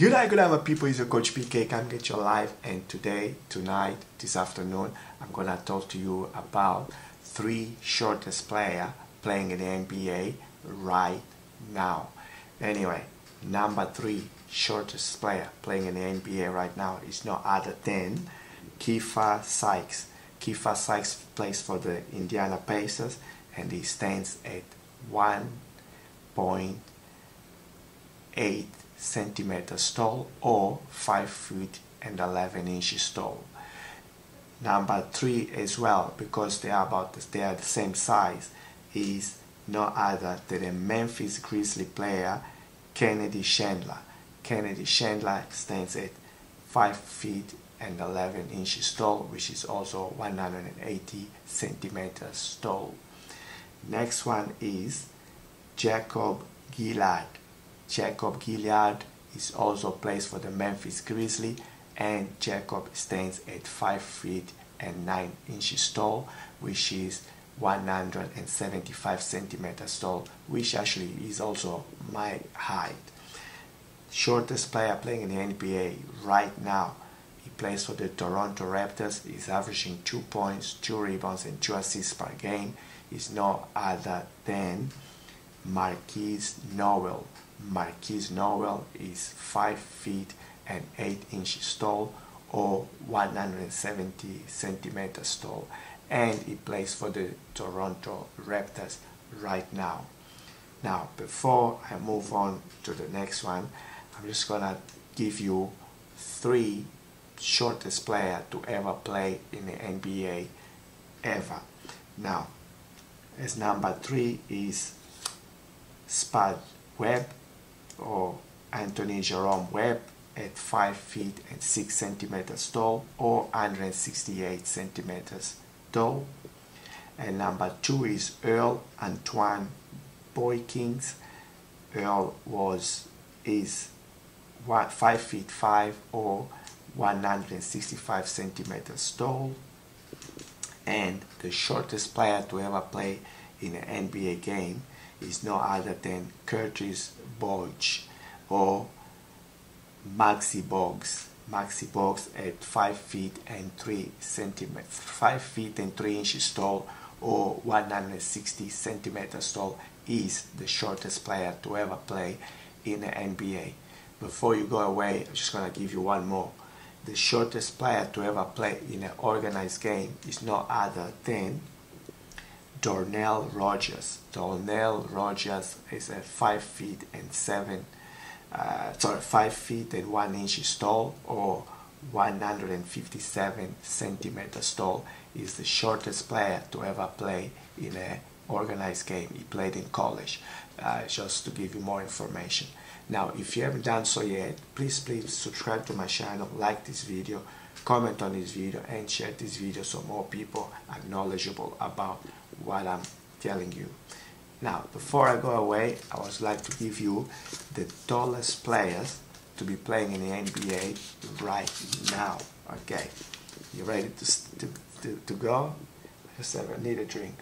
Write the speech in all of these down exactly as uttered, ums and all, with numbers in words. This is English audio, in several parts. G'day, g'day my people, it's your Coach P K, come get your life, and today, tonight, this afternoon, I'm going to talk to you about three shortest player playing in the N B A right now. Anyway, number three shortest player playing in the N B A right now is no other than Kiefer Sykes. Kiefer Sykes plays for the Indiana Pacers and he stands at one point eight centimeters tall or five feet and eleven inches tall. Number three as well, because they are about they are the same size, is no other than a Memphis Grizzlies player, Kennedy Chandler. Kennedy Chandler stands at five feet and eleven inches tall, which is also one hundred eighty centimeters tall. Next one is Jacob Gilyard. Jacob Gilyard is also plays for the Memphis Grizzlies, and Jacob stands at five feet and nine inches tall, which is one hundred seventy-five centimeters tall, which actually is also my height. Shortest player playing in the N B A right now. He plays for the Toronto Raptors. He's averaging two points, two rebounds, and two assists per game. He's no other than Marquis Nowell. Marquis Nowell is five feet and eight inches tall or one hundred seventy centimeters tall, and he plays for the Toronto Raptors right now. Now, before I move on to the next one, I'm just gonna give you three shortest player to ever play in the N B A ever. Now, as number three is Spud Webb or Anthony Jerome Webb at five feet and six centimeters tall or one hundred sixty-eight centimeters tall. And number two is Earl Antoine Boykins. Earl was is five feet five or one hundred sixty-five centimeters tall, and the shortest player to ever play in an N B A game is no other than Kristaps Porzingis or Muggsy Bogues. Muggsy Bogues at five feet and three centimeters, five feet and three inches tall, or one hundred sixty centimeters tall, is the shortest player to ever play in the N B A. Before you go away, I'm just gonna give you one more. The shortest player to ever play in an organized game is no other than Dornell Rogers. Dornell Rogers is at five feet and seven, uh, sorry, five feet and one inches tall, or one hundred fifty-seven centimeters tall. Is the shortest player to ever play in an organized game. He played in college. Uh, just to give you more information. Now, if you haven't done so yet, please please subscribe to my channel, like this video, comment on this video, and share this video so more people are knowledgeable about what I'm telling you. Now, before I go away, I would like to give you the tallest players to be playing in the N B A right now. Okay, you ready to, to, to, to go? I just have, I need a drink.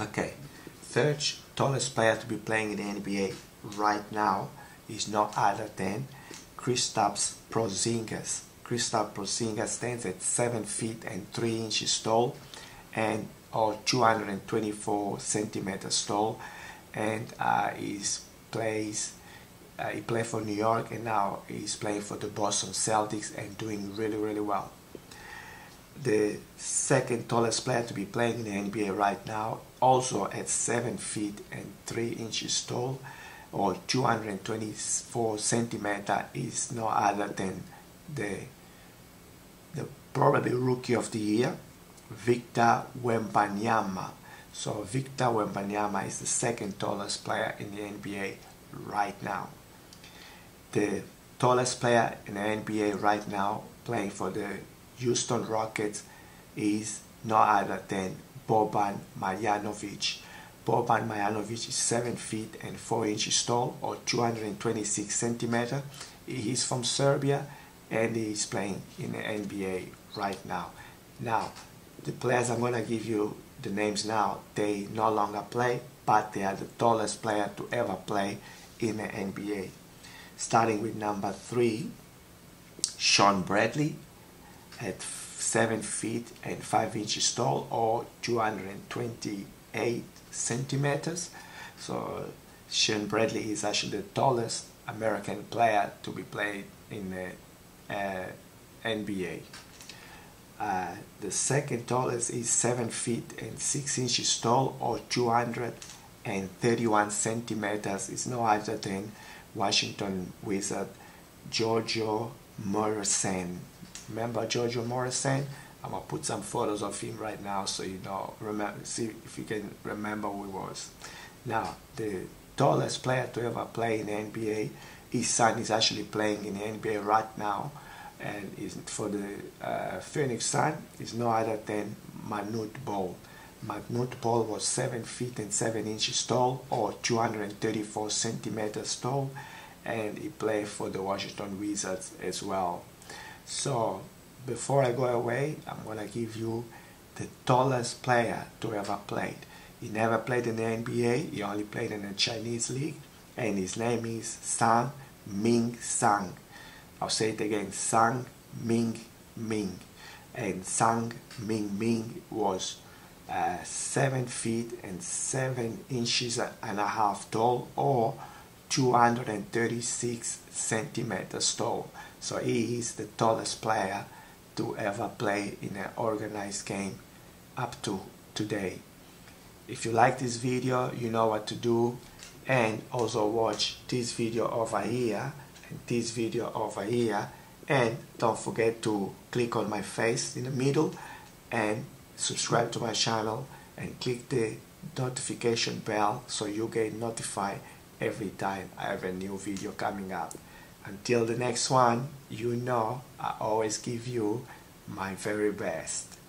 Okay, third tallest player to be playing in the N B A right now is no other than Kristaps Porzingis. Kristaps Porzingis stands at seven feet and three inches tall, and or two hundred twenty-four centimeters tall, and uh, he's plays, uh, he played for New York, and now he's playing for the Boston Celtics and doing really, really well. The second tallest player to be playing in the N B A right now, also at seven feet and three inches tall or two hundred twenty-four centimeters, is no other than the, the probably rookie of the year, Victor Wembanyama. So Victor Wembanyama is the second tallest player in the N B A right now. The tallest player in the N B A right now playing for the Houston Rockets is no other than Boban Marjanovic. Boban Marjanovic is seven feet and four inches tall or two hundred twenty-six centimeters. He's from Serbia and he's playing in the N B A right now. Now, the players I'm going to give you the names now, they no longer play, but they are the tallest player to ever play in the N B A. Starting with number three, Shawn Bradley at seven feet and five inches tall, or two hundred twenty-eight centimeters. So Shawn Bradley is actually the tallest American player to be played in the uh, N B A. Uh, the second tallest is seven feet and six inches tall, or two hundred thirty-one centimeters. It's no other than Washington Wizard Gheorghe Mureșan. Remember Gheorghe Mureșan? I'm gonna put some photos of him right now so you know, remember, see if you can remember who he was. Now, the tallest player to ever play in the N B A, his son is actually playing in the N B A right now, and is for the uh, Phoenix Suns, is no other than Manute Bol. Manute Bol was seven feet and seven inches tall, or two hundred thirty-four centimeters tall, and he played for the Washington Wizards as well. So before I go away, I'm gonna give you the tallest player to ever played. He never played in the N B A, he only played in the Chinese league, and his name is Sang Ming Ming. I'll say it again, Sang Ming Ming. And Sang Ming Ming was uh, seven feet and seven inches and a half tall, or two hundred thirty-six centimeters tall. So he is the tallest player to ever play in an organized game up to today. If you like this video, you know what to do, and also watch this video over here, this video over here, and don't forget to click on my face in the middle and subscribe to my channel and click the notification bell so you get notified every time I have a new video coming up. Until the next one, you know I always give you my very best.